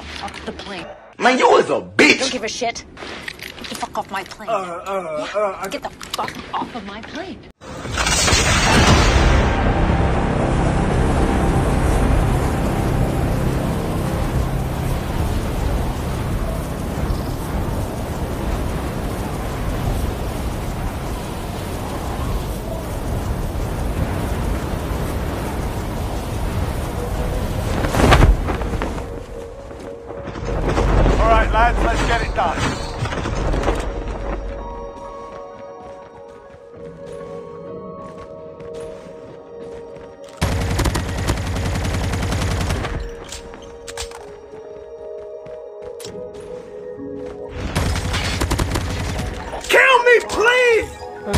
the fuck off the plane. Man, you is a bitch. Don't give a shit. Get the fuck off my plane. Get the fuck off of my plane. Lads, let's get it done. Kill me, please! A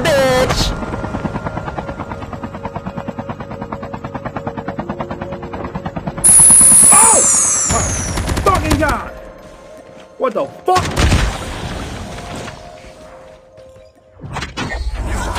bitch! Oh! My fucking God! What the fuck? No!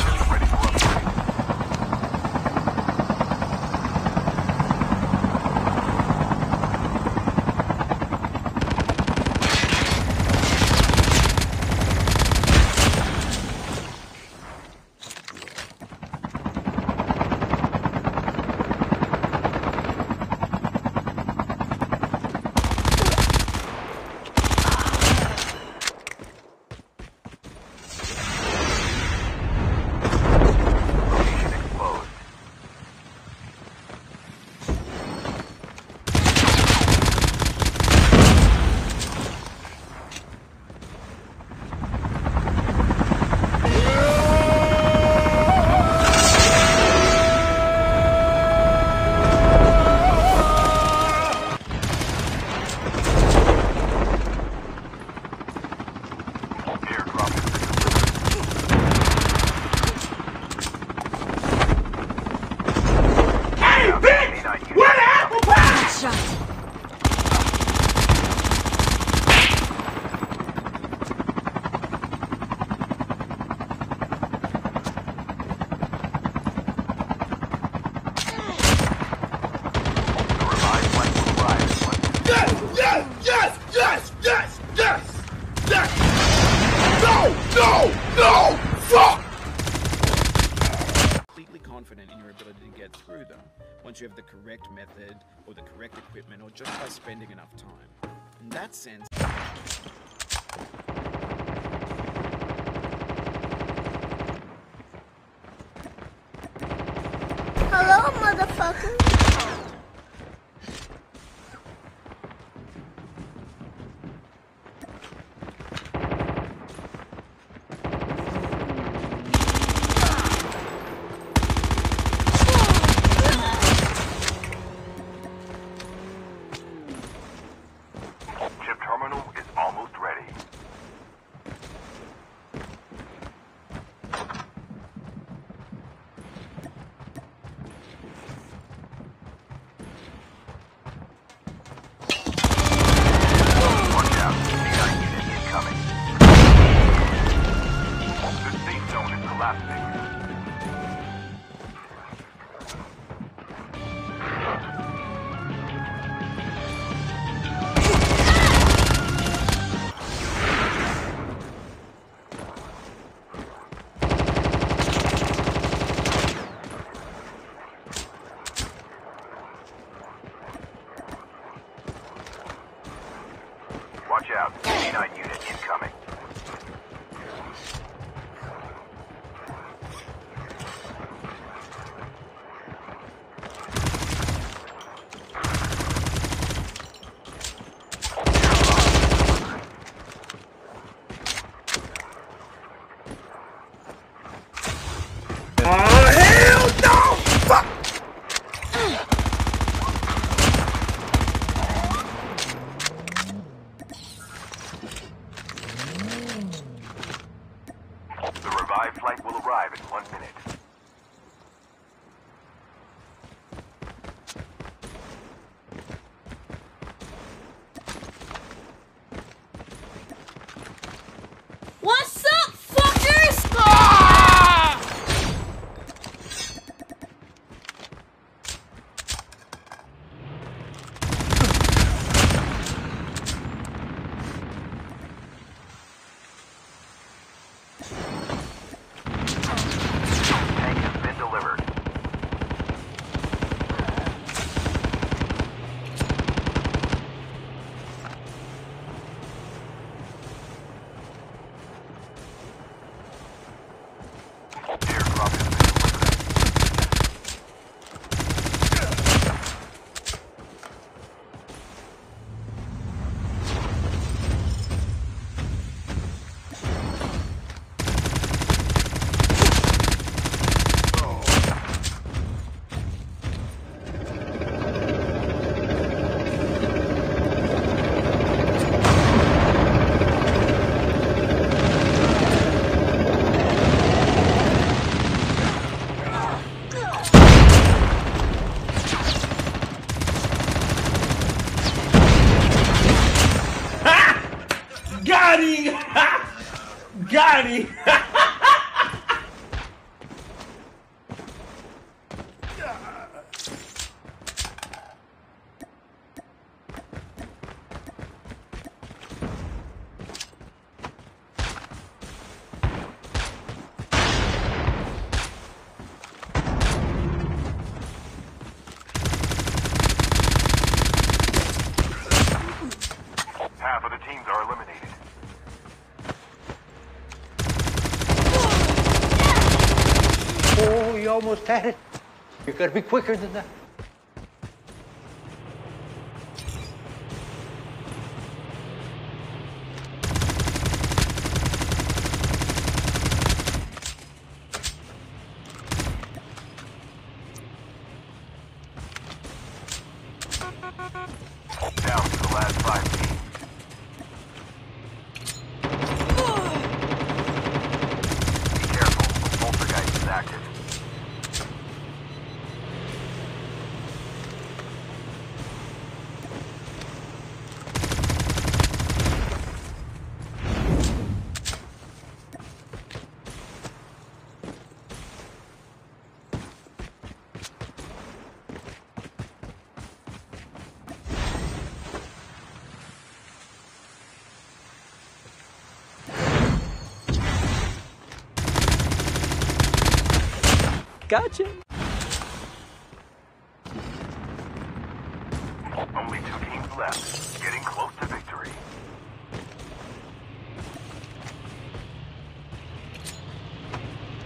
Fuck! Completely confident in your ability to get through them once you have the correct method or the correct equipment or just by spending enough time. In that sense... Hello, motherfucker! Watch out, C9 unit incoming. Got him! Got him! Almost had it. You gotta be quicker than that. Down to the last 5 feet. Be careful. Poltergeist is active. Gotcha. Only 2 teams left. Getting close to victory.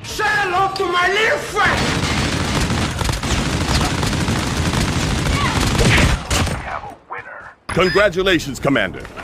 Say hello to my little friend! We have a winner. Congratulations, Commander.